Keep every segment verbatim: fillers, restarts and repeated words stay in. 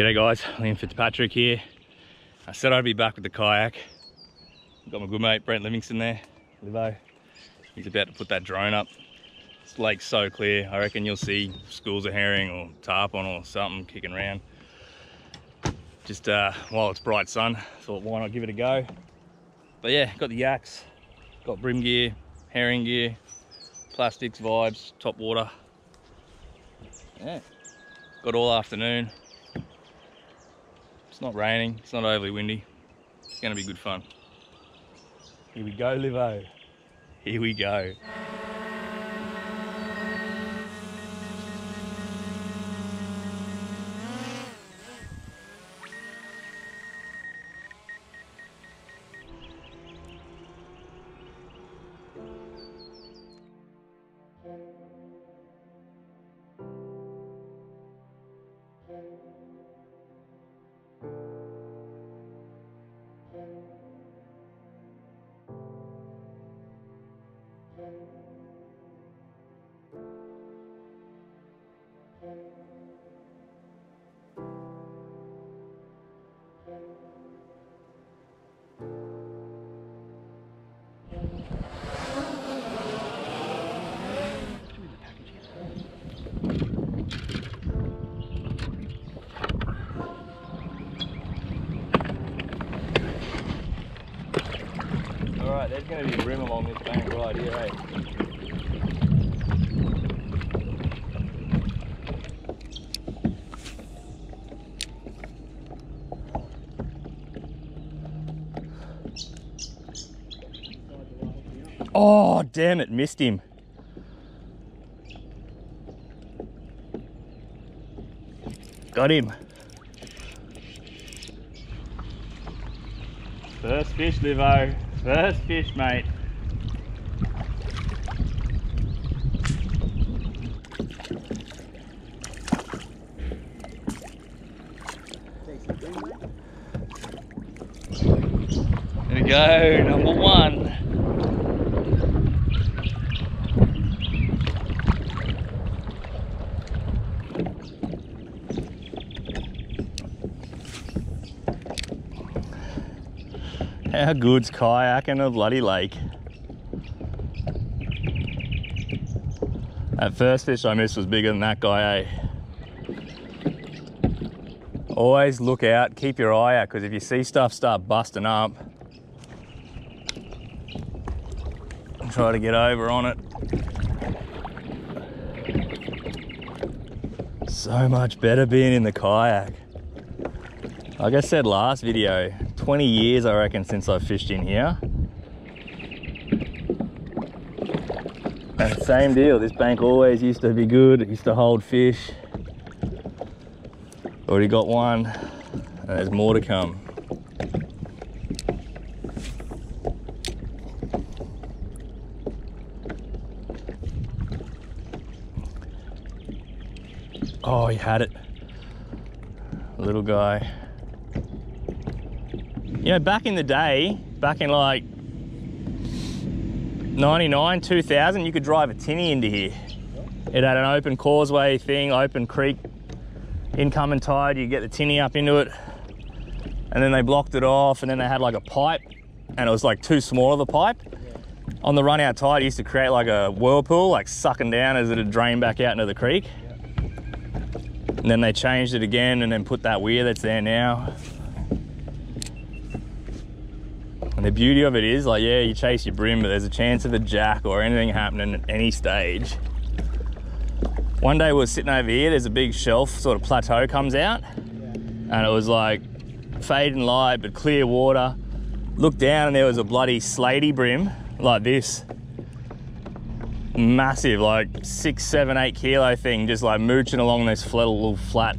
G'day guys, Liam Fitzpatrick here. I said I'd be back with the kayak. Got my good mate Brent Livingston there, Livo. He's about to put that drone up. This lake's so clear, I reckon you'll see schools of herring or tarpon or something kicking around. Just uh, while it's bright sun, thought why not give it a go. But yeah, got the yaks, got brim gear, herring gear, plastics, vibes, top water. Yeah, got all afternoon. It's not raining, it's not overly windy. It's gonna be good fun. Here we go, Livo. Here we go. There's going to be a brim along this bank right here, eh? Oh, damn it, missed him. Got him. First fish, Livo. First fish, mate. There we go, number one. How good's kayak in a bloody lake? That first fish I missed was bigger than that guy, eh? Always look out, keep your eye out, because if you see stuff start busting up, try to get over on it. So much better being in the kayak. Like I said last video, twenty years I reckon since I've fished in here. And same deal, this bank always used to be good, it used to hold fish. Already got one, and there's more to come. Oh, he had it. Little guy. You know, back in the day, back in like ninety-nine, two thousand, you could drive a tinny into here. It had an open causeway thing, open creek, incoming tide, you get the tinny up into it. And then they blocked it off, and then they had like a pipe, and it was like too small of a pipe. On the run out tide, it used to create like a whirlpool, like sucking down as it would drain back out into the creek. And then they changed it again and then put that weir that's there now. And the beauty of it is, like, yeah, you chase your brim, but there's a chance of a jack or anything happening at any stage. One day we were sitting over here, there's a big shelf, sort of plateau comes out, and it was like fading light, but clear water. Looked down and there was a bloody slaty brim, like this. Massive, like six, seven, eight kilo thing, just like mooching along this flat, little flat.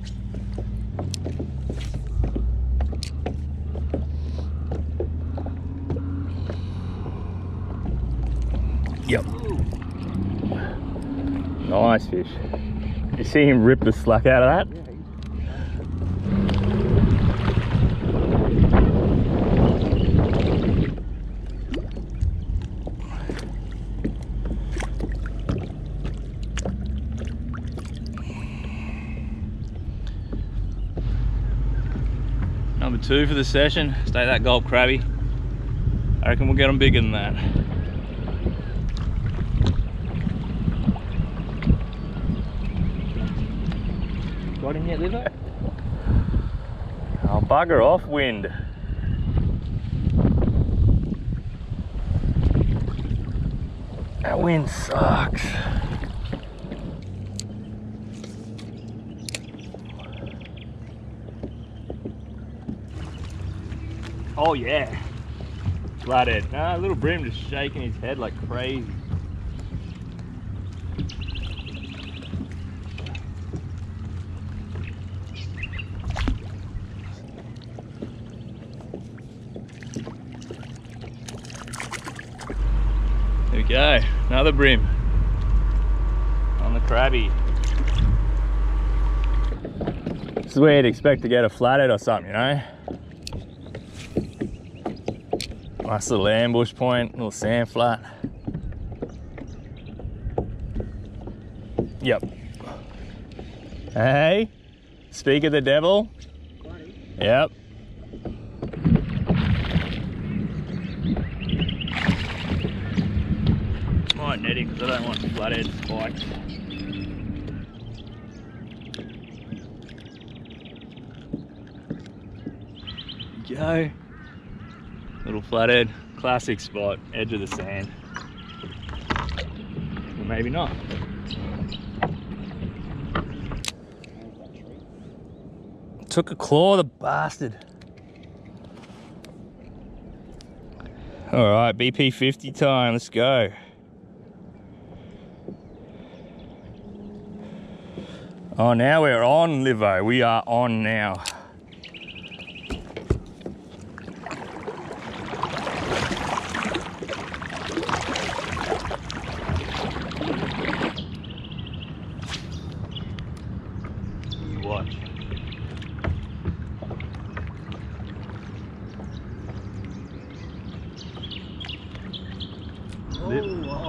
Yep. Nice fish. You see him rip the slack out of that? Number two for the session. Stay that gulp, crabby. I reckon we'll get them bigger than that. Got him yet, Livo? I'll bugger off wind. That wind sucks. Oh yeah, flathead. Nah, little brim just shaking his head like crazy. There we go, another brim on the crabby. This is where you'd expect to get a flathead or something, you know? Nice little ambush point, little sand flat. Yep. Hey, speak of the devil. Yep. Might net him because I don't want flathead spikes. There you go. Little flathead, classic spot, edge of the sand. Or maybe not. Took a claw, the bastard. All right, B P fifty time, let's go. Oh, now we're on, Livo, we are on now.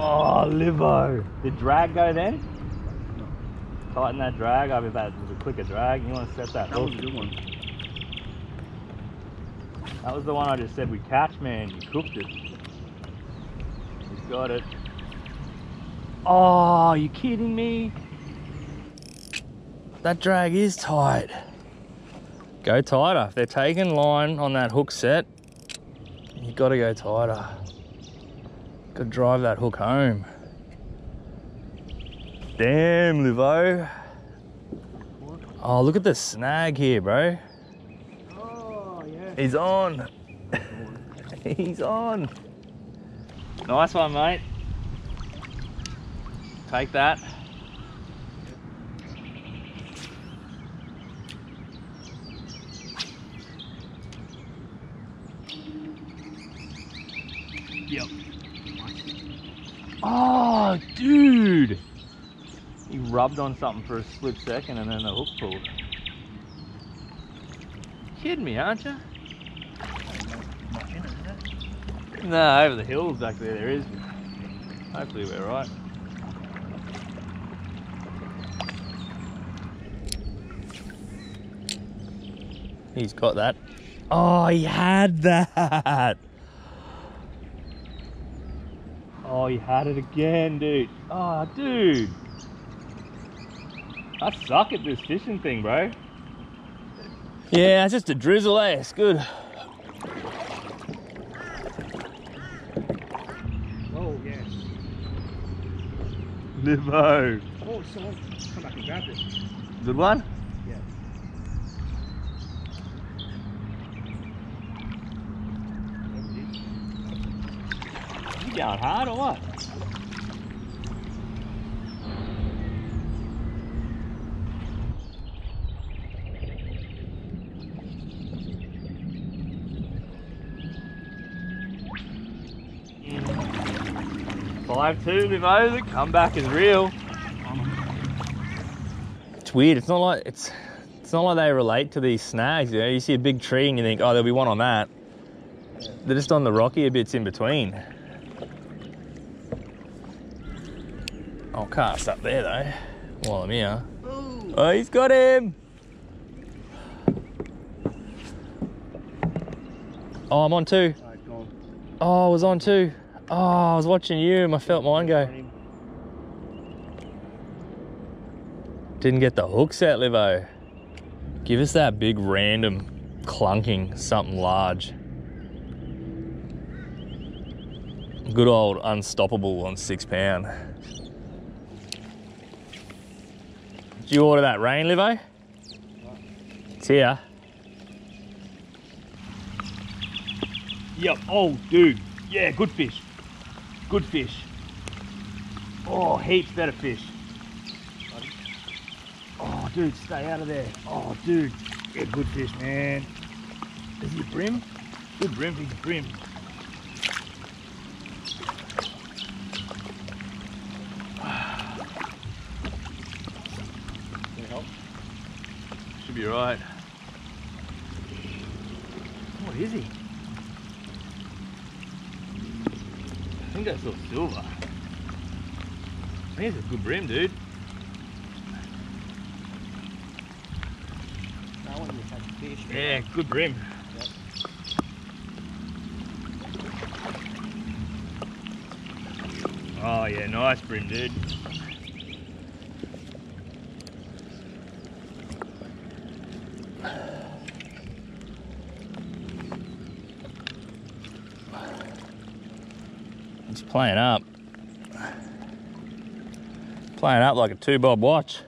Oh, Livo. Did drag go then? No. Tighten that drag. I bet that was a quicker drag. You want to set that hook. That was a good one. That was the one I just said we catch, man. You cooked it. He's got it. Oh, are you kidding me? That drag is tight. Go tighter. If they're taking line on that hook set, you've got to go tighter. Could drive that hook home. Damn, Livo. Oh, look at the snag here, bro. Oh, yeah. He's on. He's on. Nice one, mate. Take that. Yep. Oh, dude! He rubbed on something for a split second and then the hook pulled. You're kidding me, aren't you? No, over the hills back there, there is. Hopefully we're right. He's got that. Oh, he had that! Oh, you had it again, dude. Oh, dude. I suck at this fishing thing, bro. Yeah, it's just a drizzle, eh? It's good. Oh, yes. Livo. Oh, it's someone. Come back and grab it. Good one? Yeah. Going hard or what? five two, Livo, the comeback is real. It's weird, it's not like it's it's not like they relate to these snags, you know. You see a big tree and you think, oh, there'll be one on that. They're just on the rockier bits in between. I'll cast up there though, while I'm here. Ooh. Oh, he's got him! Oh, I'm on too. Oh, it's gone. Oh, I was on too. Oh, I was watching you and I felt mine go. Didn't get the hooks out, Livo. Give us that big random clunking, something large. Good old unstoppable on six pound. Did you order that rain, Livo? It's here. Yep, oh dude, yeah, good fish. Good fish. Oh, heaps better fish. Oh dude, stay out of there. Oh dude, yeah, good fish, man. Is he a brim? Good brim, he's a brim. Can you help? Should be right. What is he? I think that's all silver. There's a good brim, dude. No, I want you to catch fish. Yeah, good brim. Yep. Oh yeah, nice brim, dude. Playing up. Playing up like a two bob watch.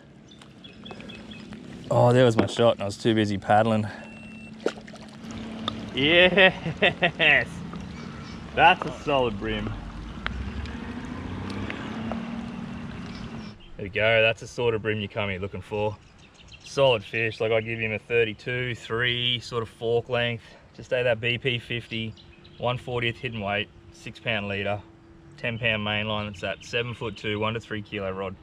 Oh, there was my shot and I was too busy paddling. Yes! That's a solid brim. There we go, that's the sort of brim you come here looking for. Solid fish, like I give him a thirty-two, three, sort of fork length. Just ate that B P fifty, one fortieth hidden weight, six pound leader. ten pound mainline, it's that seven foot two, one to three kilo rod.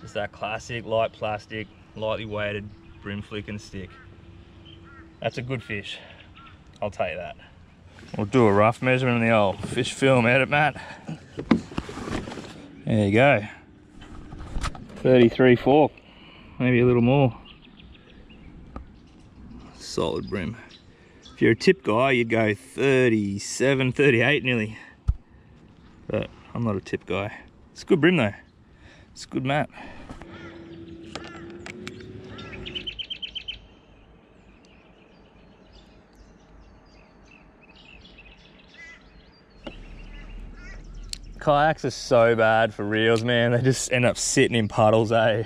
Just that classic light plastic, lightly weighted brim flick and stick. That's a good fish. I'll take that. We'll do a rough measurement in the old fish film edit, Matt. There you go. thirty-three fork, maybe a little more. Solid brim. If you're a tip guy, you'd go thirty-seven, thirty-eight nearly. But I'm not a tip guy. It's a good brim though. It's a good mat. Kayaks are so bad for reels, man. They just end up sitting in puddles, eh?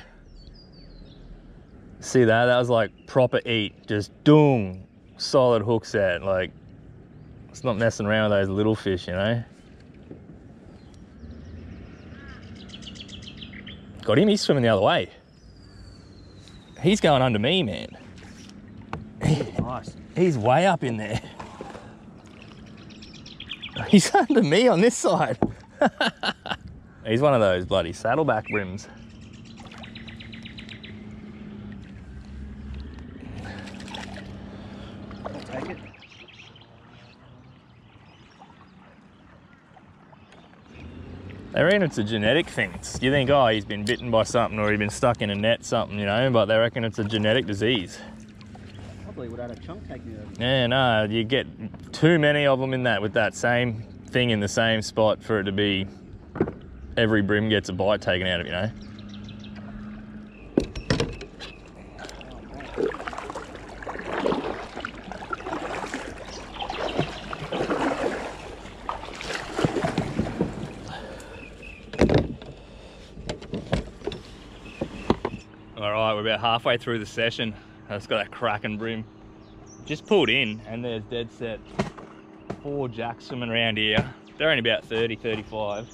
See that? That was like proper eat. Just doong. Solid hook set. Like, it's not messing around with those little fish, you know? Got him, he's swimming the other way. He's going under me, man. Nice. He's way up in there. He's under me on this side. He's one of those bloody saddleback brims. I'll take it. They reckon it's a genetic thing. It's, you think, oh, he's been bitten by something or he's been stuck in a net, something, you know, but they reckon it's a genetic disease. Probably would have had a chunk taken out of it. Yeah, no, you get too many of them in that, with that same thing in the same spot for it to be, every brim gets a bite taken out of it, you know. Halfway through the session, it's got that cracking brim. Just pulled in and there's dead set four jacks swimming around here. They're only about thirty, thirty-five.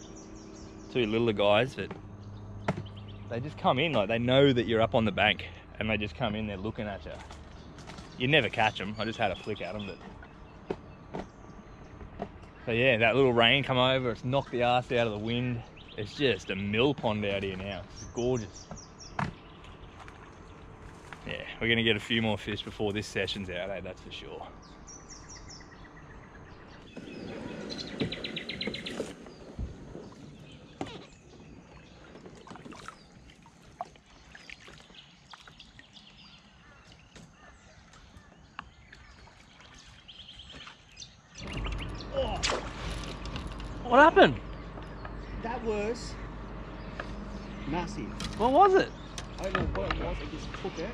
Two littler guys, but they just come in like they know that you're up on the bank and they just come in, they're looking at you. You never catch them. I just had a flick at them, but so yeah, that little rain come over, it's knocked the arse out of the wind. It's just a mill pond out here now. It's gorgeous. Yeah, we're gonna get a few more fish before this session's out, eh? That's for sure. What happened? That was massive. What was it? I don't know what it was. I just took it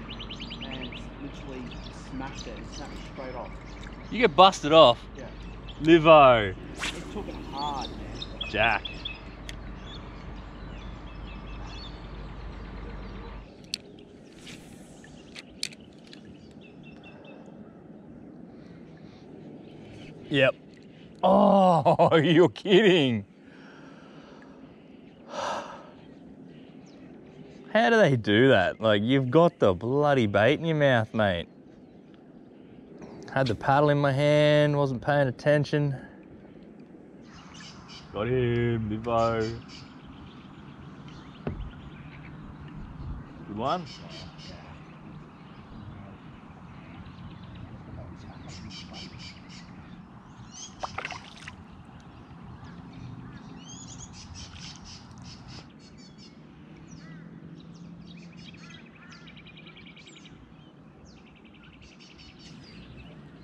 and literally smashed it and snapped it straight off. You get busted off? Yeah. Livo. It took it hard, man. Jack. Yep. Oh, you're kidding. How do they do that? Like, you've got the bloody bait in your mouth, mate. Had the paddle in my hand, wasn't paying attention. Got him, Livo. Good one.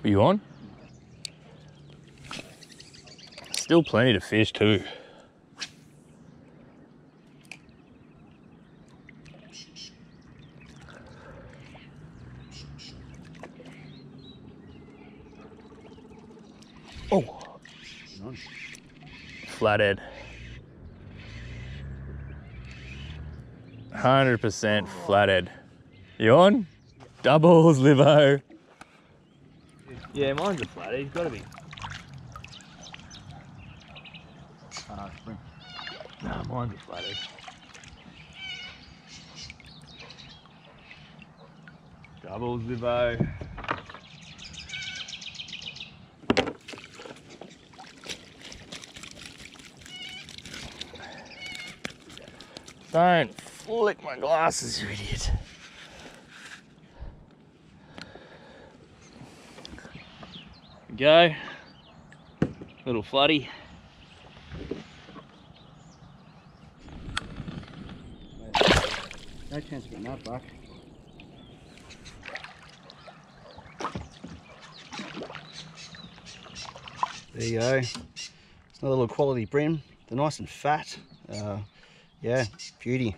Are you on? Still plenty to fish too. Oh, flathead. one hundred percent flathead. You on? Doubles, Livo. Yeah, mine's a flathead, he's got to be. Uh, no, mine's a flathead. Doubles, Livo. Don't flick my glasses, you idiot. Go, little floody. No chance of getting that buck. There you go. It's another little quality brim. They're nice and fat. Uh, yeah, beauty.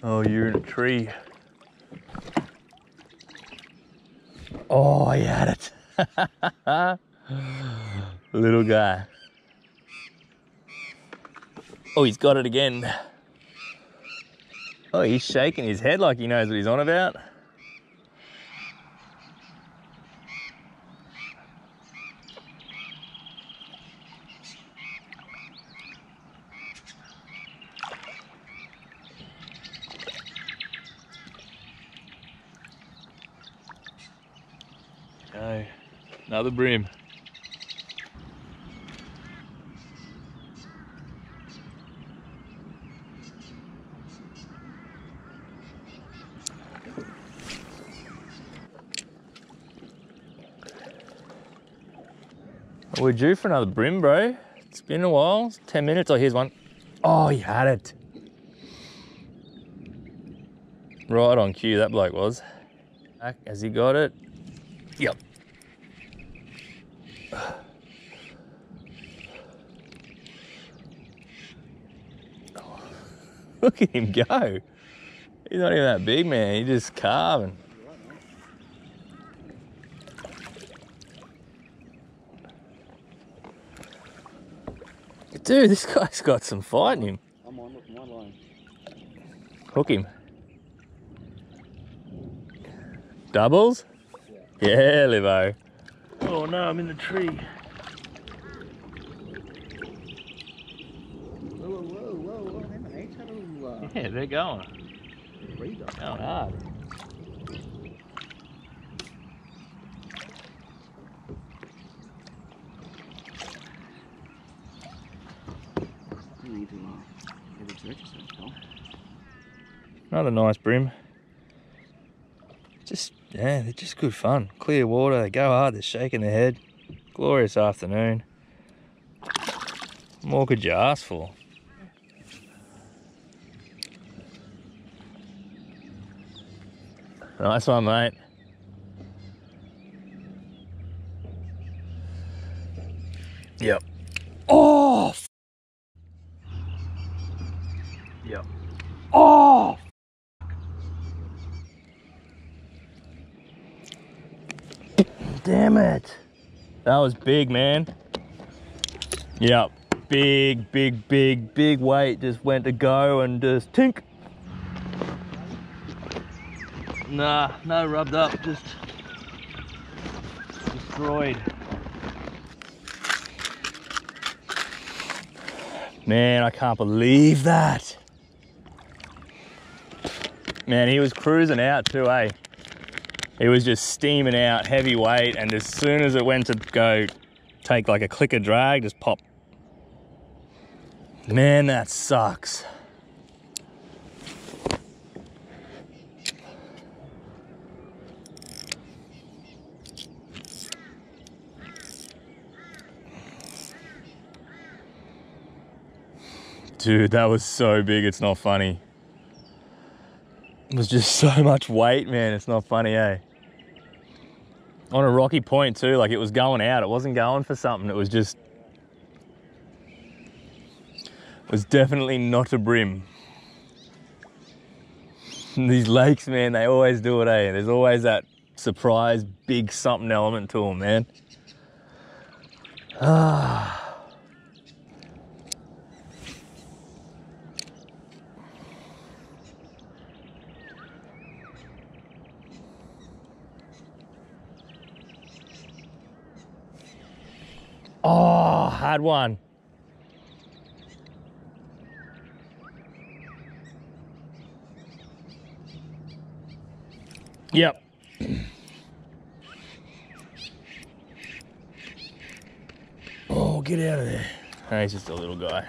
Oh, you're in a tree. Oh, I had it. Little guy. Oh, he's got it again. Oh, he's shaking his head like he knows what he's on about. Another brim. We're due for another brim, bro. It's been a while. It's ten minutes. Oh, here's one. Oh, he had it. Right on cue, that bloke was. Has he got it? Yep. Look at him go. He's not even that big, man. He's just carving. Dude, this guy's got some fight in him. I'm on, look, my line. Hook him. Doubles? Yeah, yeah, Livo. Oh no, I'm in the tree. Yeah, they're going. Going hard. Another nice brim. Just, yeah, they're just good fun. Clear water, they go hard, they're shaking their head. Glorious afternoon. More could you ask for? Nice one, mate. Yep. Oh. Yep. Oh. Damn it. That was big, man. Yep. Big, big, big, big weight just went to go and just tink. Nah, no rubbed up, just destroyed. Man, I can't believe that. Man, he was cruising out too, eh? It was just steaming out, heavy weight, and as soon as it went to go take like a clicker drag, just pop. Man, that sucks. Dude, that was so big, it's not funny. It was just so much weight, man, it's not funny, eh? On a rocky point too, like it was going out, it wasn't going for something, it was just... It was definitely not a brim. And these lakes, man, they always do it, eh? There's always that surprise big something element to them, man. Ah. Oh, hard one. Yep. Oh, get out of there. Oh, he's just a little guy.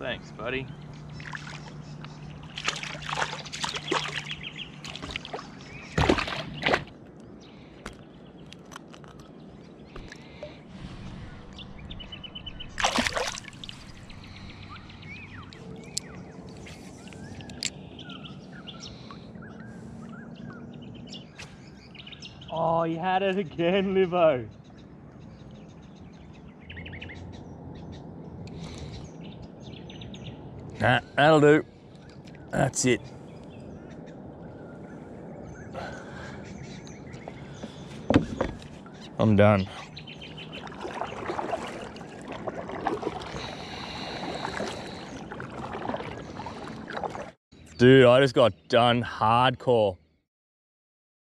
Thanks, buddy. Oh, you had it again, Livo. Nah, that'll do. That's it. I'm done. Dude, I just got done hardcore.